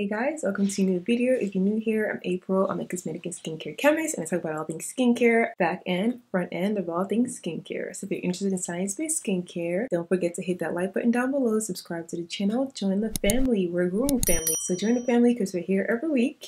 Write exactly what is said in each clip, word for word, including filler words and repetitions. Hey guys, welcome to a new video. If you're new here, I'm April. I'm a cosmetic and skincare chemist, and I talk about all things skincare, back end, front end of all things skincare. So if you're interested in science-based skincare, don't forget to hit that like button down below, subscribe to the channel, join the family. We're a growing family. So join the family because we're here every week.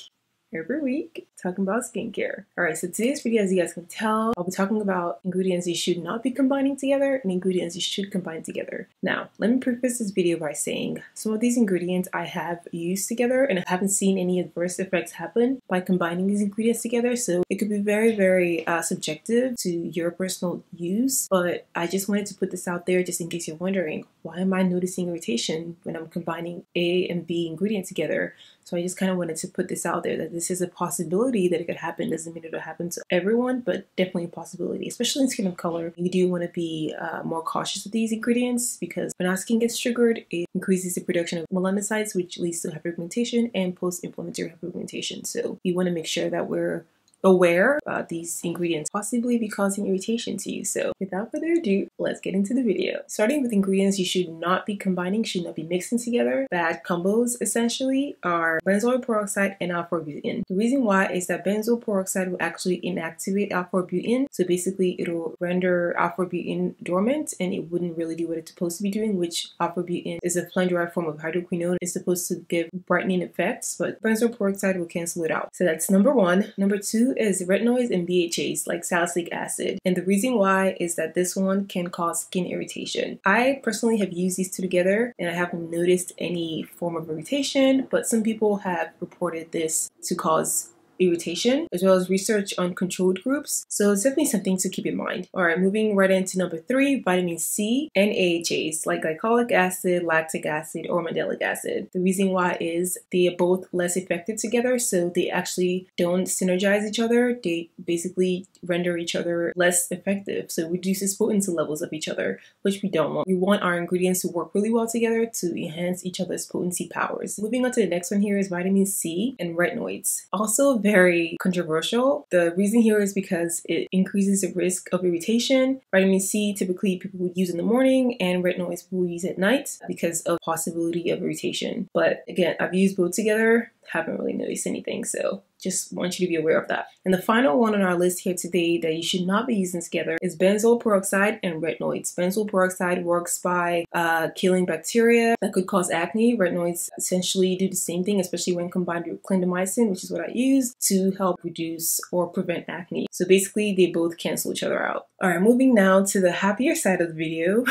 every week talking about skincare. All right, so today's video, as you guys can tell, I'll be talking about ingredients you should not be combining together and ingredients you should combine together. Now, let me preface this video by saying some of these ingredients I have used together and I haven't seen any adverse effects happen by combining these ingredients together. So it could be very, very uh, subjective to your personal use, but I just wanted to put this out there just in case you're wondering, why am I noticing irritation when I'm combining A and B ingredients together? So I just kind of wanted to put this out there that this is a possibility that it could happen. Doesn't mean it'll happen to everyone, but definitely a possibility, especially in skin of color. You do want to be uh, more cautious with these ingredients because when our skin gets triggered, it increases the production of melanocytes, which leads to hyperpigmentation and post-inflammatory hyperpigmentation. So you want to make sure that we're aware about these ingredients possibly be causing irritation to you. So without further ado, let's get into the video. Starting with ingredients you should not be combining, should not be mixing together. Bad combos essentially are benzoyl peroxide and alpha arbutin. The reason why is that benzoyl peroxide will actually inactivate alpha arbutin. So basically it'll render alpha arbutin dormant and it wouldn't really do what it's supposed to be doing, which alpha arbutin is a plant-derived form of hydroquinone. It's supposed to give brightening effects, but benzoyl peroxide will cancel it out. So that's number one. Number two is retinoids and B H As like salicylic acid, and the reason why is that this one can cause skin irritation. I personally have used these two together and I haven't noticed any form of irritation, but some people have reported this to cause irritation, as well as research on controlled groups. So it's definitely something to keep in mind. All right, moving right into number three, vitamin C and A H As like glycolic acid, lactic acid, or mandelic acid. The reason why is they are both less effective together, so they actually don't synergize each other. They basically render each other less effective, so it reduces potency levels of each other, which we don't want. We want our ingredients to work really well together to enhance each other's potency powers. Moving on to the next one here is vitamin C and retinoids. Also very Very controversial. The reason here is because it increases the risk of irritation. Vitamin C typically people would use in the morning and retinoids people use at night because of possibility of irritation. But again, I've used both together, haven't really noticed anything, so just want you to be aware of that. And the final one on our list here today that you should not be using together is benzoyl peroxide and retinoids. Benzoyl peroxide works by uh, killing bacteria that could cause acne. Retinoids essentially do the same thing, especially when combined with clindamycin, which is what I use to help reduce or prevent acne. So basically they both cancel each other out. All right, moving now to the happier side of the video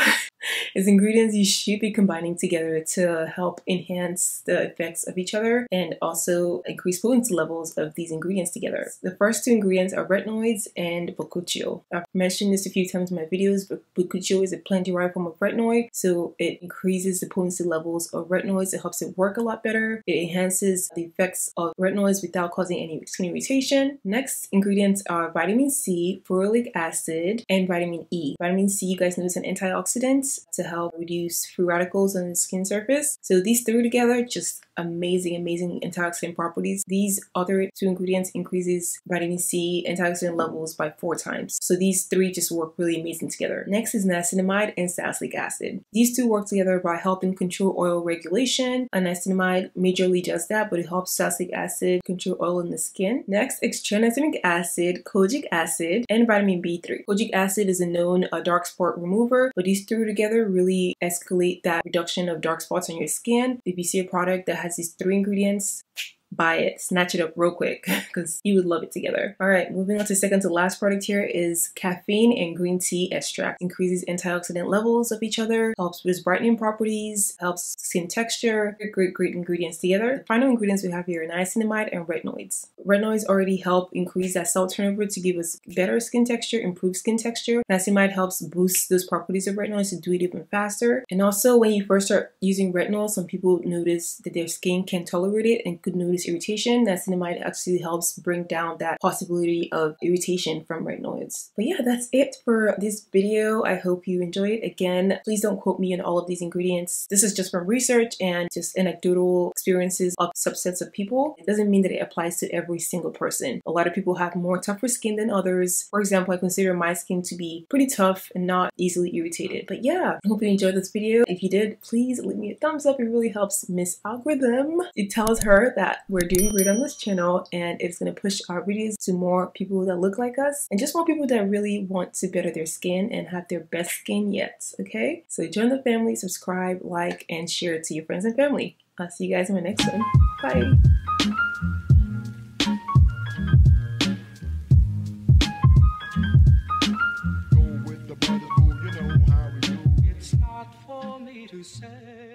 is ingredients you should be combining together to help enhance the effects of each other and also increase potency levels of these ingredients together. The first two ingredients are retinoids and bakuchiol. I've mentioned this a few times in my videos, but bakuchiol is a plant-derived form of retinoid, so it increases the potency levels of retinoids. It helps it work a lot better. It enhances the effects of retinoids without causing any skin irritation. Next ingredients are vitamin C, ferulic acid, and vitamin E. Vitamin C, you guys know, is an antioxidant to help reduce free radicals on the skin surface. So these three together, just amazing, amazing antioxidant properties. These other two ingredients increases vitamin C antioxidant levels by four times. So these three just work really amazing together. Next is niacinamide and salicylic acid. These two work together by helping control oil regulation. And niacinamide majorly does that, but it helps salicylic acid control oil in the skin. Next is tranexamic acid, kojic acid, and vitamin B three. Kojic acid is a known uh, dark spot remover, but these three together really escalate that reduction of dark spots on your skin. If you see a product that has these three ingredients, buy it, snatch it up real quick because you would love it together. All right, moving on to second to last product here is caffeine and green tea extract. Increases antioxidant levels of each other, helps with brightening properties, helps skin texture. Great, great ingredients together. The final ingredients we have here are niacinamide and retinoids. Retinoids already help increase that cell turnover to give us better skin texture, improve skin texture. Niacinamide helps boost those properties of retinoids to do it even faster. And also when you first start using retinol, some people notice that their skin can't tolerate it and could notice reduce irritation. Niacinamide actually helps bring down that possibility of irritation from retinoids. But yeah, that's it for this video. I hope you enjoyed. Again, please don't quote me on all of these ingredients. This is just from research and just anecdotal experiences of subsets of people. It doesn't mean that it applies to every single person. A lot of people have more tougher skin than others. For example, I consider my skin to be pretty tough and not easily irritated. But yeah, I hope you enjoyed this video. If you did, please leave me a thumbs up. It really helps Miss Algorithm. It tells her that we're doing great on this channel and it's going to push our videos to more people that look like us and just more people that really want to better their skin and have their best skin yet. Okay? So join the family, subscribe, like, and share it to your friends and family. I'll see you guys in my next one. Bye! To say